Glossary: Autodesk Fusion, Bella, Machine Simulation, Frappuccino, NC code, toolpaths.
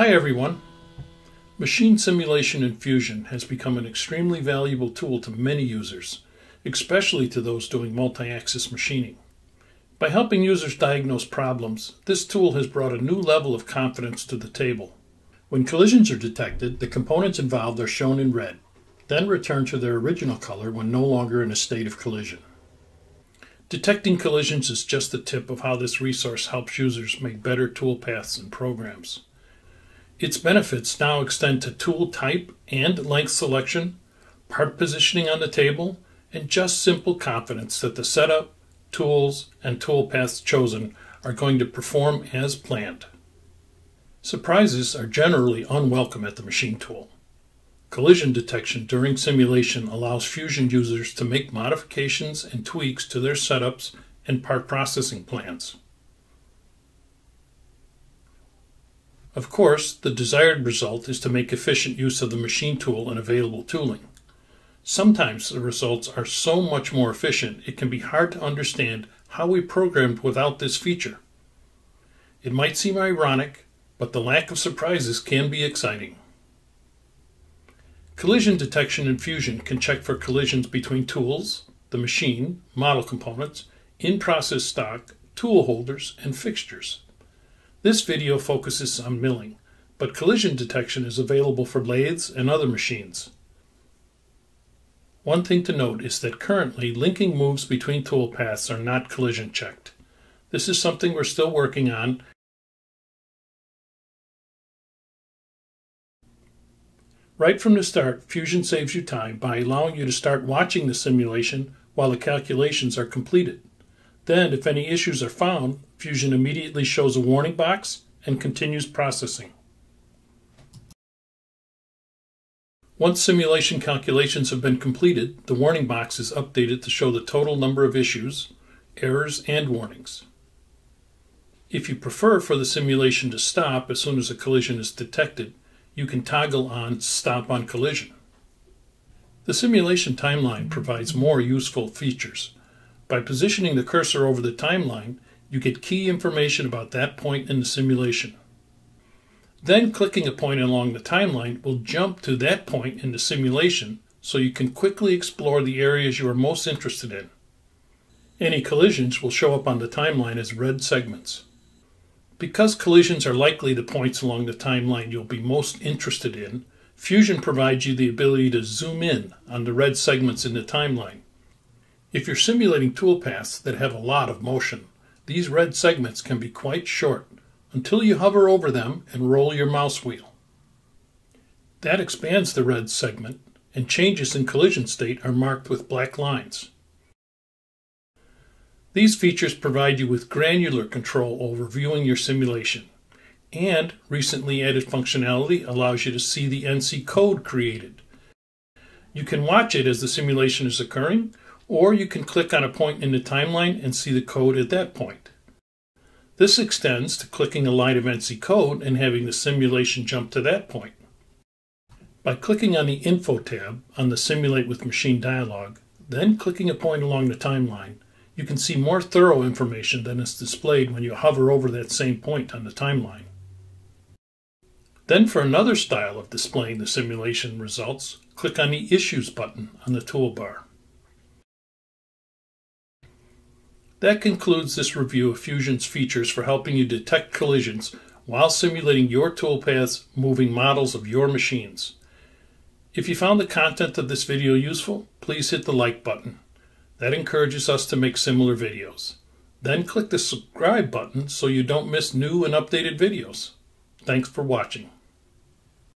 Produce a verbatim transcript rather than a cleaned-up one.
Hi everyone. Machine simulation in Fusion has become an extremely valuable tool to many users, especially to those doing multi-axis machining. By helping users diagnose problems, this tool has brought a new level of confidence to the table. When collisions are detected, the components involved are shown in red, then return to their original color when no longer in a state of collision. Detecting collisions is just the tip of how this resource helps users make better tool paths and programs. Its benefits now extend to tool type and length selection, part positioning on the table, and just simple confidence that the setup, tools, and tool paths chosen are going to perform as planned. Surprises are generally unwelcome at the machine tool. Collision detection during simulation allows Fusion users to make modifications and tweaks to their setups and part processing plans. Of course, the desired result is to make efficient use of the machine tool and available tooling. Sometimes the results are so much more efficient it can be hard to understand how we programmed without this feature. It might seem ironic, but the lack of surprises can be exciting. Collision detection in Fusion can check for collisions between tools, the machine, model components, in-process stock, tool holders, and fixtures. This video focuses on milling, but collision detection is available for lathes and other machines. One thing to note is that currently linking moves between tool paths are not collision checked. This is something we're still working on. Right from the start, Fusion saves you time by allowing you to start watching the simulation while the calculations are completed. Then, if any issues are found, Fusion immediately shows a warning box and continues processing. Once simulation calculations have been completed, the warning box is updated to show the total number of issues, errors, and warnings. If you prefer for the simulation to stop as soon as a collision is detected, you can toggle on Stop on Collision. The simulation timeline provides more useful features. By positioning the cursor over the timeline, you get key information about that point in the simulation. Then clicking a point along the timeline will jump to that point in the simulation so you can quickly explore the areas you are most interested in. Any collisions will show up on the timeline as red segments. Because collisions are likely the points along the timeline you'll be most interested in, Fusion provides you the ability to zoom in on the red segments in the timeline. If you're simulating tool paths that have a lot of motion, these red segments can be quite short until you hover over them and roll your mouse wheel. That expands the red segment, and changes in collision state are marked with black lines. These features provide you with granular control over viewing your simulation, and recently added functionality allows you to see the N C code created. You can watch it as the simulation is occurring, or you can click on a point in the timeline and see the code at that point. This extends to clicking a line of N C code and having the simulation jump to that point. By clicking on the Info tab on the Simulate with Machine dialog, then clicking a point along the timeline, you can see more thorough information than is displayed when you hover over that same point on the timeline. Then for another style of displaying the simulation results, click on the Issues button on the toolbar. That concludes this review of Fusion's features for helping you detect collisions while simulating your toolpaths moving models of your machines. If you found the content of this video useful, please hit the like button. That encourages us to make similar videos. Then click the subscribe button so you don't miss new and updated videos. Thanks for watching.